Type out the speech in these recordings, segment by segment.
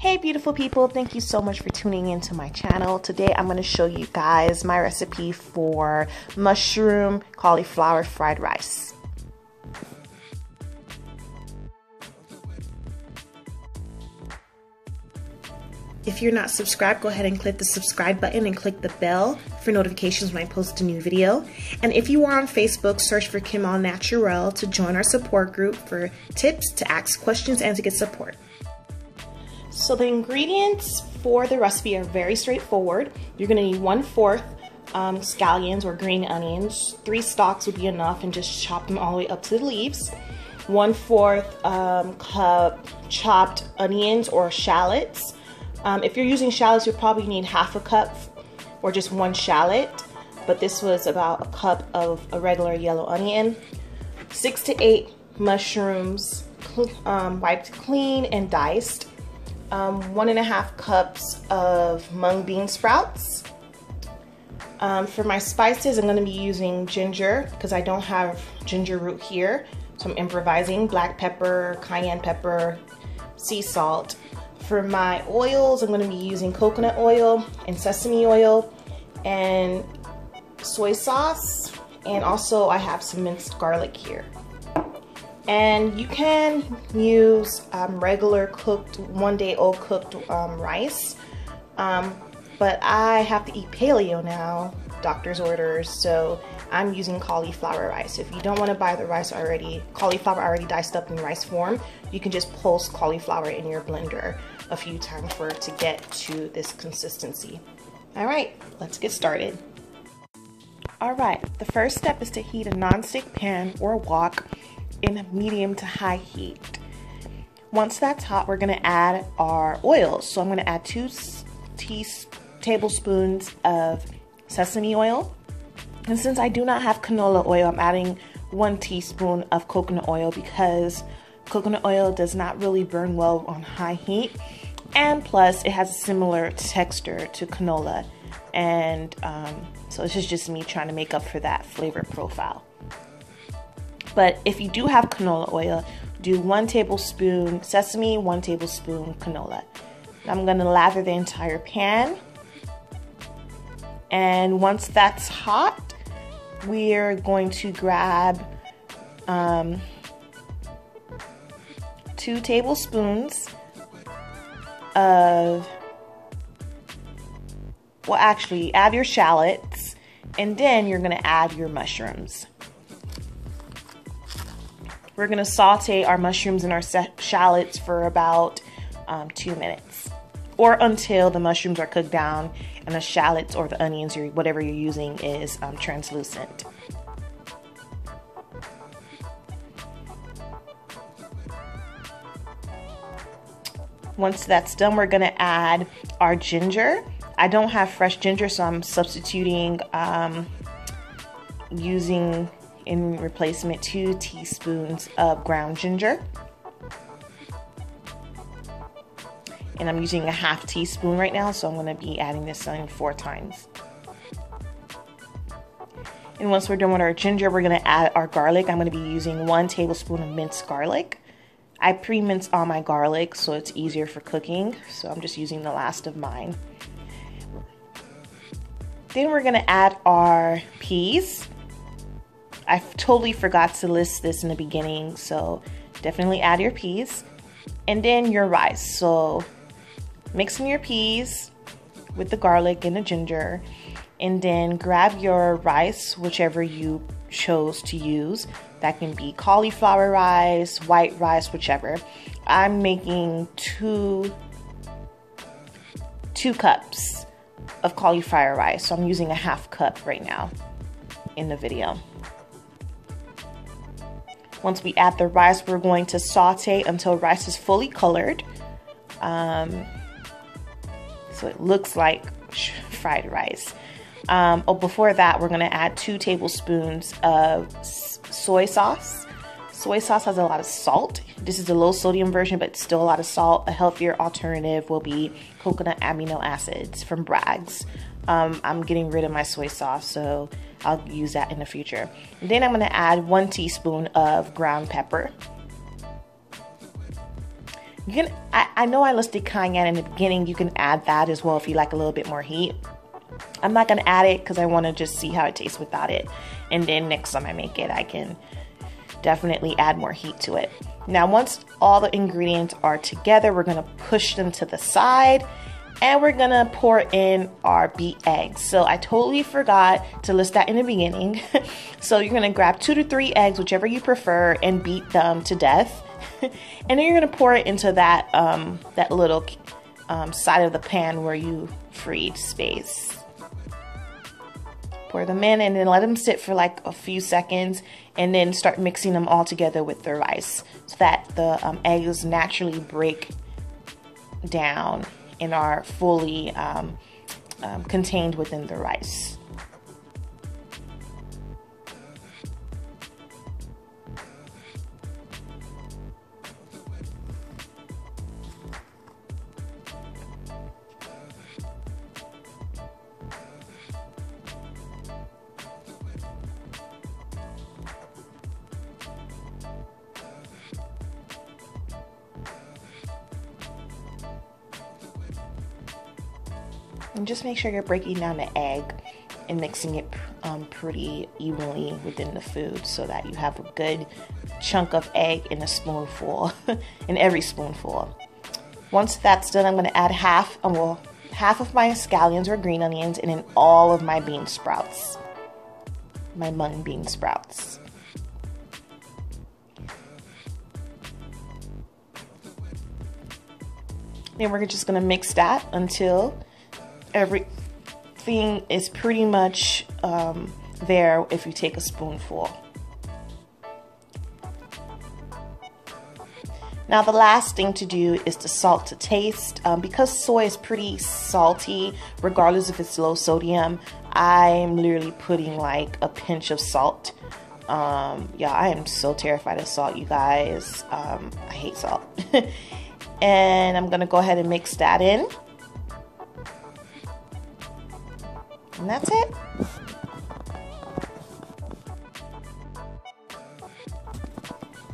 Hey beautiful people, thank you so much for tuning into my channel. Today I'm going to show you guys my recipe for mushroom cauliflower fried rice. If you're not subscribed, go ahead and click the subscribe button and click the bell for notifications when I post a new video. And if you are on Facebook, search for Kim All Naturelle to join our support group for tips, to ask questions, and to get support. So the ingredients for the recipe are very straightforward. You're going to need 1/4 scallions or green onions. 3 stalks would be enough, and just chop them all the way up to the leaves. 1/4 cup chopped onions or shallots. If you're using shallots, you'll probably need half a cup or just 1 shallot, but this was about a cup of a regular yellow onion. 6 to 8 mushrooms, wiped clean and diced. 1.5 cups of mung bean sprouts. For my spices, I'm going to be using ginger because I don't have ginger root here, so I'm improvising. Black pepper, cayenne pepper, sea salt. For my oils, I'm going to be using coconut oil and sesame oil and soy sauce, and also I have some minced garlic here. And you can use regular cooked, one-day-old cooked rice, but I have to eat paleo now, doctor's orders, so I'm using cauliflower rice. If you don't want to buy the rice already, cauliflower already diced up in rice form, you can just pulse cauliflower in your blender a few times for it to get to this consistency. All right, let's get started. All right, the first step is to heat a nonstick pan or wok in medium to high heat. Once that's hot, we're going to add our oils. So I'm going to add 2 tablespoons of sesame oil. And since I do not have canola oil, I'm adding 1 teaspoon of coconut oil because coconut oil does not really burn well on high heat. And plus, it has a similar texture to canola. And so this is just me trying to make up for that flavor profile. But if you do have canola oil, do 1 tablespoon sesame, 1 tablespoon canola. I'm going to lather the entire pan. And once that's hot, we're going to grab 2 tablespoons of, well actually, add your shallots, and then you're going to add your mushrooms. We're going to saute our mushrooms and our shallots for about 2 minutes, or until the mushrooms are cooked down and the shallots or the onions or whatever you're using is translucent. Once that's done, we're going to add our ginger. I don't have fresh ginger, so I'm substituting using in replacement 2 teaspoons of ground ginger, and I'm using a half teaspoon right now, so I'm going to be adding this in 4 times. And once we're done with our ginger, we're going to add our garlic. I'm going to be using 1 tablespoon of minced garlic. I pre-mince all my garlic so it's easier for cooking, so I'm just using the last of mine. Then we're going to add our peas. I totally forgot to list this in the beginning, so definitely add your peas. And then your rice. So mixing your peas with the garlic and the ginger, and then grab your rice, whichever you chose to use. That can be cauliflower rice, white rice, whichever. I'm making two cups of cauliflower rice, so I'm using a half cup right now in the video. Once we add the rice, we're going to saute until rice is fully colored. So it looks like fried rice. Before that, we're going to add 2 tablespoons of soy sauce. Soy sauce has a lot of salt. This is a low sodium version, but still a lot of salt. A healthier alternative will be coconut amino acids from Bragg's. I'm getting rid of my soy sauce, so I'll use that in the future. And then I'm going to add 1 teaspoon of ground pepper. You can, I know I listed cayenne in the beginning. You can add that as well if you like a little bit more heat. I'm not gonna add it because I want to just see how it tastes without it. And then next time I make it, I can definitely add more heat to it. Now, once all the ingredients are together, we're gonna push them to the side and we're gonna pour in our beat eggs. So I totally forgot to list that in the beginning. So you're gonna grab 2 to 3 eggs, whichever you prefer, and beat them to death. And then you're gonna pour it into that, that little side of the pan where you freed space. Pour them in and then let them sit for like a few seconds, and then start mixing them all together with the rice so that the eggs naturally break down and are fully contained within the rice. And just make sure you're breaking down the egg and mixing it pretty evenly within the food so that you have a good chunk of egg in a spoonful, in every spoonful. Once that's done, I'm going to add half of my scallions or green onions, and then all of my bean sprouts, my mung bean sprouts. Then we're just going to mix that until everything is pretty much there if you take a spoonful. Now the last thing to do is to salt to taste. Because soy is pretty salty, regardless if it's low sodium, I'm literally putting like a pinch of salt. Yeah, I am so terrified of salt, you guys. I hate salt. And I'm gonna go ahead and mix that in. And that's it.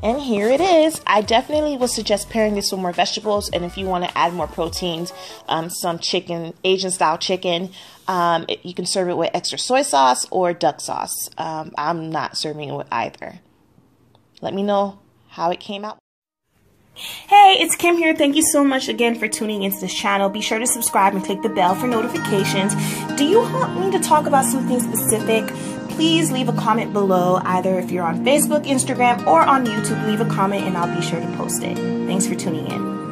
And here it is. I definitely would suggest pairing this with more vegetables, and if you want to add more proteins, some chicken, Asian style chicken, you can serve it with extra soy sauce or duck sauce. I'm not serving it with either. Let me know how it came out. Hey, it's Kim here. Thank you so much again for tuning into this channel. Be sure to subscribe and click the bell for notifications. Do you want me to talk about something specific? Please leave a comment below, either if you're on Facebook, Instagram, or on YouTube. Leave a comment and I'll be sure to post it. Thanks for tuning in.